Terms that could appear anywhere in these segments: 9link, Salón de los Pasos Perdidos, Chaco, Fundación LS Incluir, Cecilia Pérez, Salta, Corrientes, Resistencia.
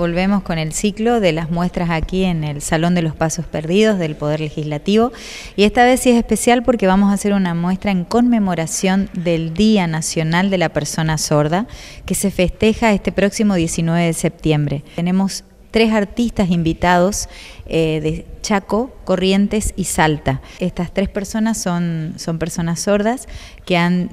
Volvemos con el ciclo de las muestras aquí en el Salón de los Pasos Perdidos del Poder Legislativo, y esta vez sí es especial porque vamos a hacer una muestra en conmemoración del Día Nacional de la Persona Sorda, que se festeja este próximo 19 de septiembre. Tenemos 3 artistas invitados de Chaco, Corrientes y Salta. Estas 3 personas son personas sordas que han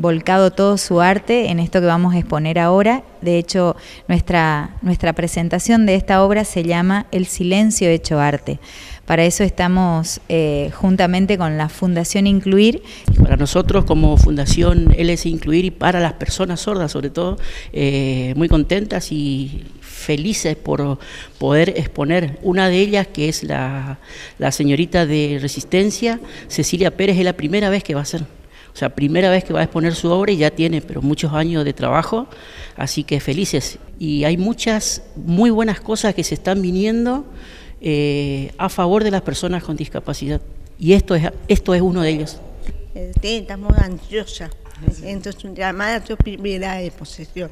volcado todo su arte en esto que vamos a exponer ahora. De hecho, nuestra presentación de esta obra se llama El silencio hecho arte. Para eso estamos juntamente con la Fundación Incluir. Para nosotros como Fundación LS Incluir y para las personas sordas sobre todo, muy contentas y felices por poder exponer. Una de ellas, que es la señorita de Resistencia, Cecilia Pérez, es la primera vez que va a hacer. O sea, primera vez que va a exponer su obra, y ya tiene pero muchos años de trabajo, así que felices. Y hay muchas muy buenas cosas que se están viniendo a favor de las personas con discapacidad, y esto es uno de ellos. Sí, estamos ansiosas, entonces llamada su primera exposición.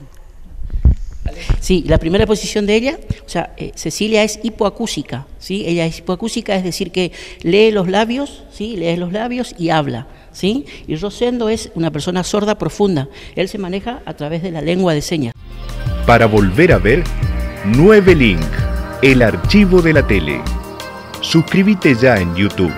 Sí, la primera exposición de ella, o sea, Cecilia es hipoacúsica, ¿sí? Ella es hipoacúsica, es decir, que lee los labios, ¿sí? Lee los labios y habla, ¿sí? Y Rosendo es una persona sorda profunda, él se maneja a través de la lengua de señas. Para volver a ver, 9 Link, el archivo de la tele. Suscríbete ya en YouTube.